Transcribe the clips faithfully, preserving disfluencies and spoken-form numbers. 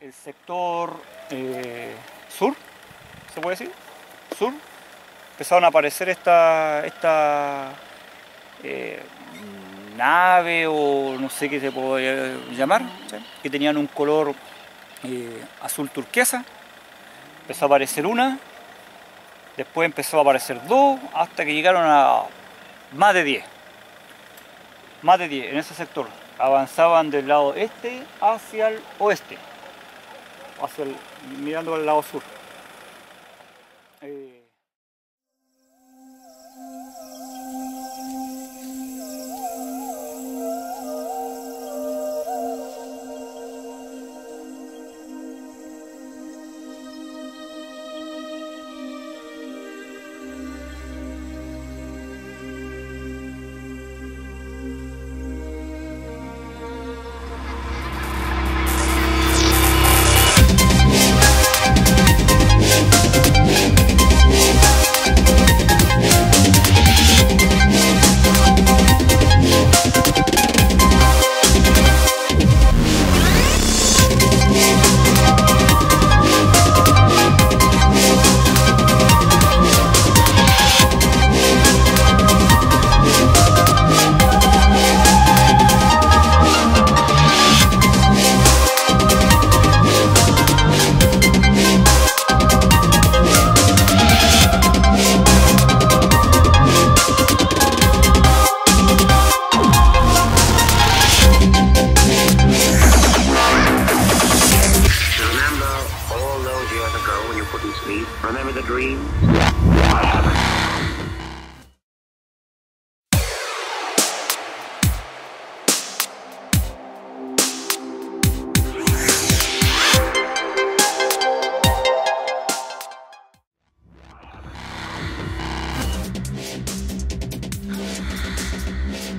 el sector eh, sur, se puede decir, sur, empezaron a aparecer esta, esta eh, nave o no sé qué se podría llamar, ¿sí? Que tenían un color eh, azul turquesa. Empezó a aparecer una, después empezó a aparecer dos, hasta que llegaron a más de diez. Más de diez en ese sector. Avanzaban del lado este hacia el oeste, hacia el, mirando al lado sur. Eh...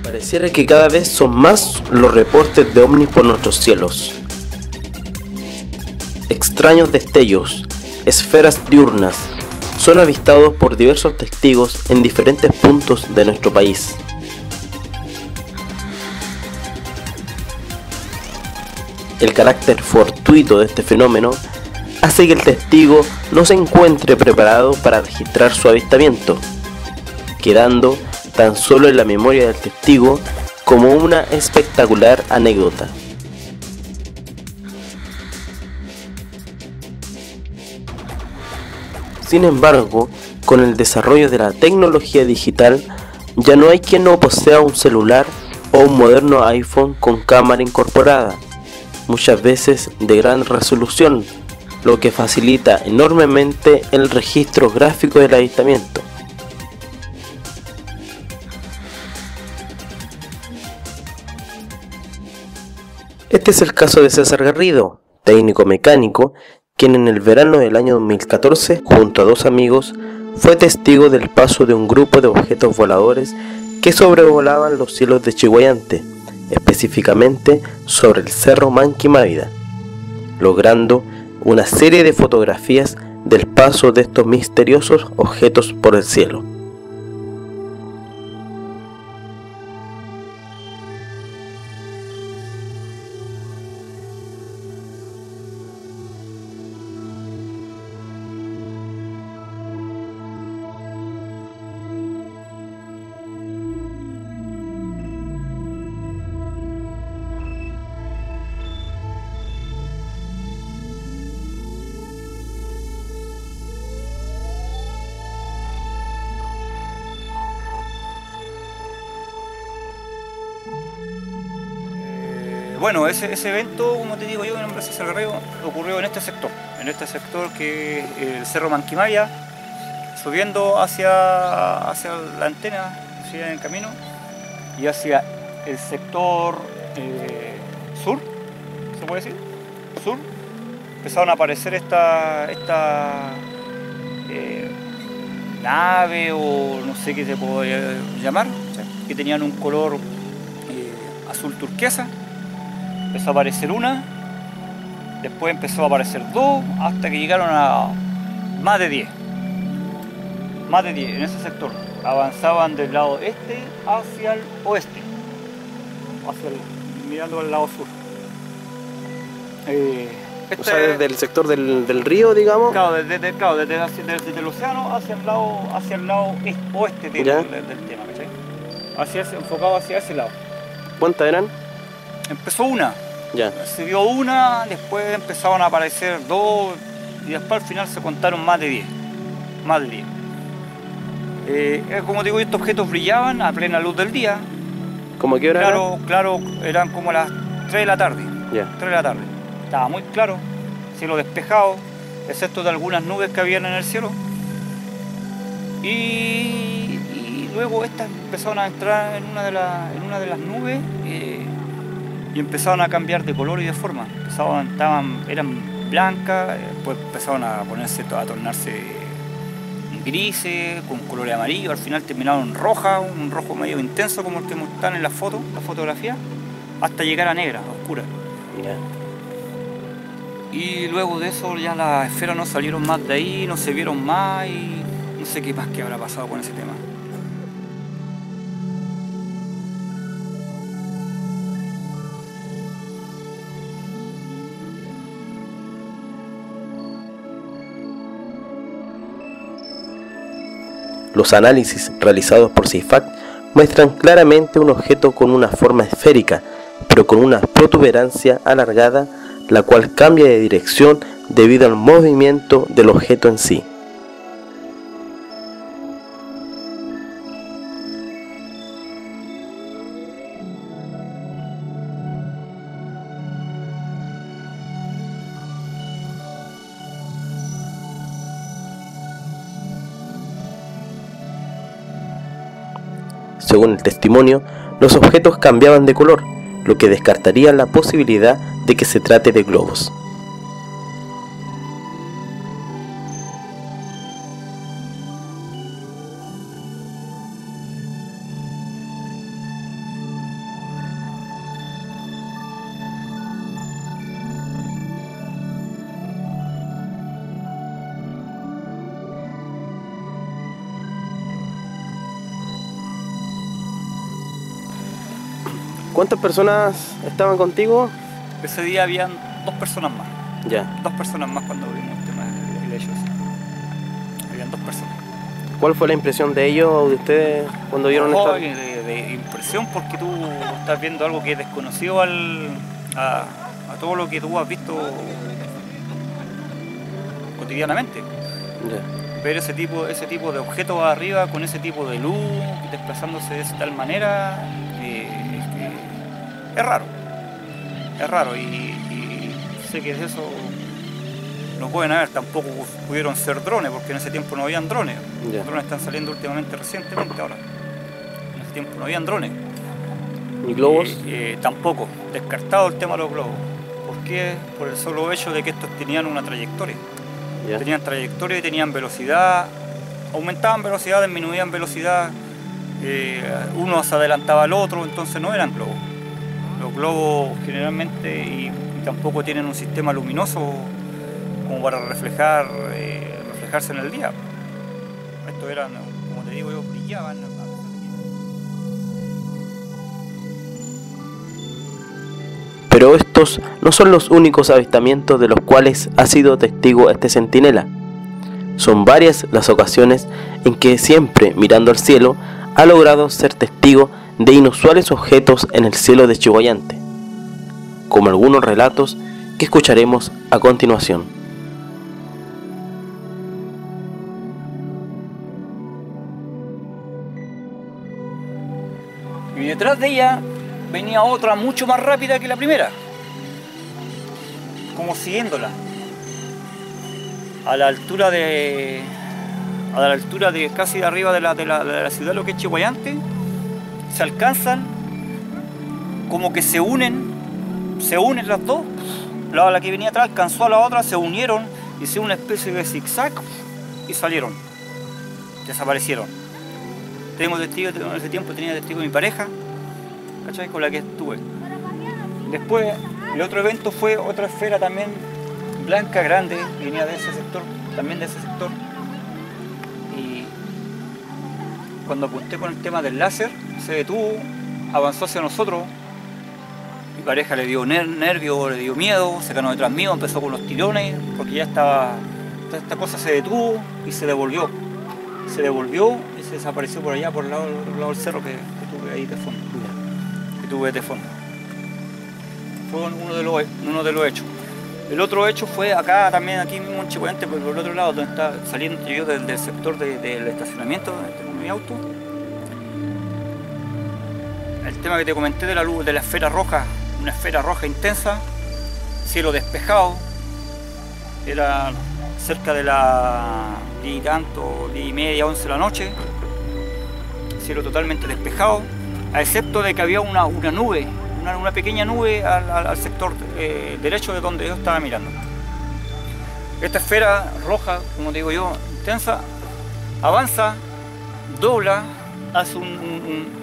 Pareciera que cada vez son más los reportes de ovnis por nuestros cielos. Extraños destellos, esferas diurnas, son avistados por diversos testigos en diferentes puntos de nuestro país. El carácter fortuito de este fenómeno hace que el testigo no se encuentre preparado para registrar su avistamiento, quedando tan solo en la memoria del testigo como una espectacular anécdota. Sin embargo, con el desarrollo de la tecnología digital, ya no hay quien no posea un celular o un moderno iPhone con cámara incorporada, muchas veces de gran resolución, lo que facilita enormemente el registro gráfico del avistamiento. Este es el caso de César Garrido, técnico mecánico, quien en el verano del año dos mil catorce, junto a dos amigos, fue testigo del paso de un grupo de objetos voladores que sobrevolaban los cielos de Chiguayante, específicamente sobre el Cerro Manquimávida, logrando una serie de fotografías del paso de estos misteriosos objetos por el cielo. Bueno, ese, ese evento, como te digo yo, mi nombre es César Garrido, ocurrió en este sector, en este sector que es el Cerro Manquimávida, subiendo hacia, hacia la antena, hacia el camino, y hacia el sector eh, sur, se puede decir, sur, empezaron a aparecer esta, esta eh, nave o no sé qué se podría llamar, ¿sí? Que tenían un color eh, azul turquesa. Empezó a aparecer una, después empezó a aparecer dos, hasta que llegaron a más de diez. Más de diez en ese sector. Avanzaban del lado este hacia el oeste, hacia el, mirando al lado sur. Eh, Este, o sea, desde el sector del, del río, digamos. Claro, desde, desde, claro, desde, desde el océano hacia el lado, hacia el lado oeste del, del, del tema, ¿cachai? Hacia ese, enfocado hacia ese lado. ¿Cuántas eran? Empezó una. Ya. Se dio una, después empezaron a aparecer dos, y después al final se contaron más de diez. Más de diez. Eh, como digo, estos objetos brillaban a plena luz del día. ¿Cómo qué hora? Claro, era? claro, eran como las tres de la tarde. Ya. tres de la tarde. Estaba muy claro, cielo despejado, excepto de algunas nubes que habían en el cielo. Y, y luego estas empezaron a entrar en una de, la, en una de las nubes eh, y empezaron a cambiar de color y de forma. Empezaban, estaban, eran blancas, después empezaron a ponerse, a tornarse grises, con colores amarillos, al final terminaron rojas, un rojo medio intenso como el que están en la foto, la fotografía, hasta llegar a negra, a oscura. Yeah. Y luego de eso ya las esferas no salieron más de ahí, no se vieron más y no sé qué más que habrá pasado con ese tema. Los análisis realizados por CIFAC muestran claramente un objeto con una forma esférica, pero con una protuberancia alargada, la cual cambia de dirección debido al movimiento del objeto en sí. Según el testimonio, los objetos cambiaban de color, lo que descartaría la posibilidad de que se trate de globos. ¿Cuántas personas estaban contigo? Ese día habían dos personas más. Ya. Dos personas más cuando vimos el tema de ellos. Habían dos personas. ¿Cuál fue la impresión de ellos o de ustedes cuando vieron esto? No, de, de impresión, porque tú estás viendo algo que es desconocido al, a, a todo lo que tú has visto cotidianamente. Ya. Ver ese tipo, ese tipo de objetos arriba con ese tipo de luz, desplazándose de tal manera. Eh, Es raro, es raro y, y sé que de eso no pueden haber, tampoco pudieron ser drones, porque en ese tiempo no habían drones. Yeah. Los drones están saliendo últimamente, recientemente ahora. En ese tiempo no habían drones. ¿Ni globos? Eh, eh, tampoco, descartado el tema de los globos. ¿Por qué? Por el solo hecho de que estos tenían una trayectoria. Yeah. Tenían trayectoria y tenían velocidad, aumentaban velocidad, disminuían velocidad, eh, uno se adelantaba al otro, entonces no eran globos. Los globos generalmente y tampoco tienen un sistema luminoso como para reflejar, eh, reflejarse en el día. Estos eran, como te digo yo, brillaban. Pero estos no son los únicos avistamientos de los cuales ha sido testigo este centinela. Son varias las ocasiones en que siempre mirando al cielo ha logrado ser testigo de inusuales objetos en el cielo de Chiguayante, como algunos relatos que escucharemos a continuación. Y detrás de ella venía otra mucho más rápida que la primera, como siguiéndola, a la altura de, a la altura de casi de arriba de la, de la, de la ciudad, lo que es Chiguayante. Se alcanzan, como que se unen, se unen las dos. La, la que venía atrás alcanzó a la otra, se unieron, hicieron una especie de zigzag y salieron, desaparecieron. Tenemos testigos, en ese tiempo tenía testigo de mi pareja, ¿cachai? Con la que estuve. Después, el otro evento fue otra esfera también, blanca, grande, venía de ese sector, también de ese sector. Y cuando apunté con el tema del láser, se detuvo, avanzó hacia nosotros, Mi pareja le dio ner nervio, le dio miedo, se ganó detrás mío, empezó con los tirones, porque ya estaba, esta cosa se detuvo y se devolvió. Se devolvió y se desapareció por allá, por el lado, por el lado del cerro que, que tuve ahí de fondo. Que tuve de fondo. Fue uno de los, uno de los hechos. El otro hecho fue acá también, aquí mismo en Chiguayante, por el otro lado, donde está saliendo yo del, del sector de, del estacionamiento, tengo mi auto. El tema que te comenté de la luz, de la esfera roja, una esfera roja intensa, cielo despejado, era cerca de las diez y tanto, diez y media, once de la noche, cielo totalmente despejado, a excepto de que había una, una nube, una, una pequeña nube al, al sector eh, derecho de donde yo estaba mirando. Esta esfera roja, como digo yo, intensa, avanza, dobla, hace un, un,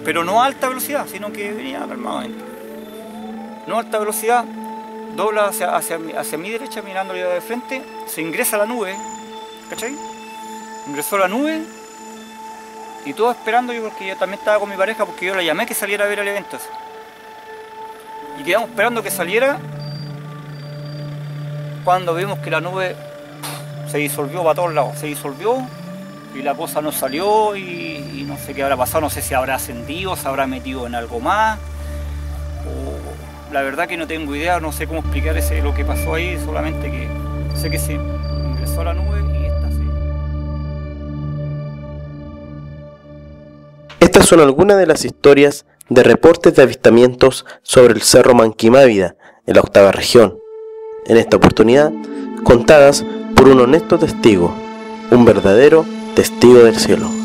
un pero no a alta velocidad, sino que venía calmadamente. No a alta velocidad, dobla hacia, hacia, hacia mi derecha, mirándole de frente, se ingresa la nube, ¿cachai? Ingresó la nube y todo esperando yo, porque yo también estaba con mi pareja, porque yo la llamé que saliera a ver el evento. Y quedamos esperando que saliera, cuando vimos que la nube se disolvió para todos lados, se disolvió y la cosa no salió y, y no sé qué habrá pasado, no sé si habrá ascendido, se habrá metido en algo más. La verdad que no tengo idea, no sé cómo explicar ese, lo que pasó ahí, solamente que sé que se ingresó a la nube y esta se... Estas son algunas de las historias de reportes de avistamientos sobre el Cerro Manquimávida, en la octava región. En esta oportunidad, contadas por un honesto testigo, un verdadero testigo del cielo.